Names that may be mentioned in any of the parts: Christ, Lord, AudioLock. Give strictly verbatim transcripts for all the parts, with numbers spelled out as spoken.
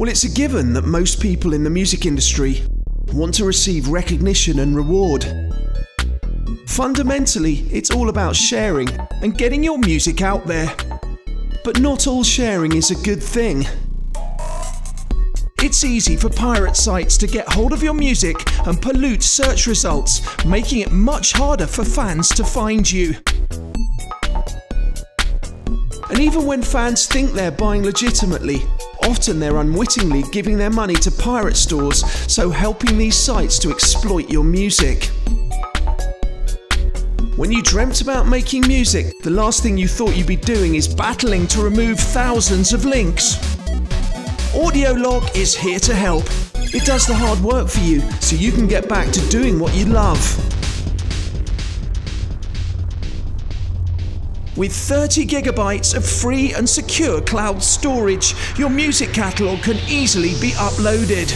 Well, it's a given that most people in the music industry want to receive recognition and reward. Fundamentally, it's all about sharing and getting your music out there. But not all sharing is a good thing. It's easy for pirate sites to get hold of your music and pollute search results, making it much harder for fans to find you. And even when fans think they're buying legitimately, often they're unwittingly giving their money to pirate stores, so helping these sites to exploit your music. When you dreamt about making music, the last thing you thought you'd be doing is battling to remove thousands of links. AudioLock is here to help. It does the hard work for you, so you can get back to doing what you love. With thirty gigabytes of free and secure cloud storage, your music catalogue can easily be uploaded.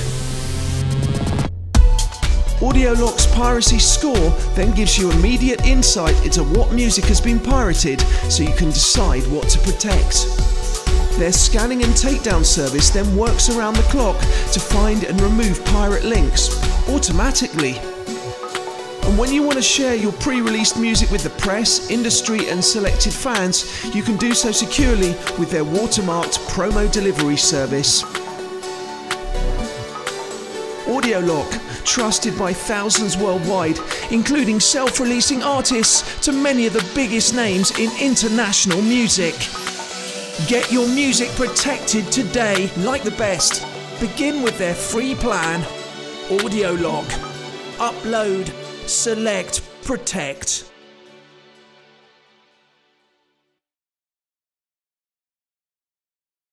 AudioLock's piracy score then gives you immediate insight into what music has been pirated, so you can decide what to protect. Their scanning and takedown service then works around the clock to find and remove pirate links automatically. And when you want to share your pre-released music with the press, industry and selected fans, you can do so securely with their watermarked promo delivery service. AudioLock, trusted by thousands worldwide, including self-releasing artists to many of the biggest names in international music. Get your music protected today, like the best. Begin with their free plan, AudioLock. Upload, select, protect.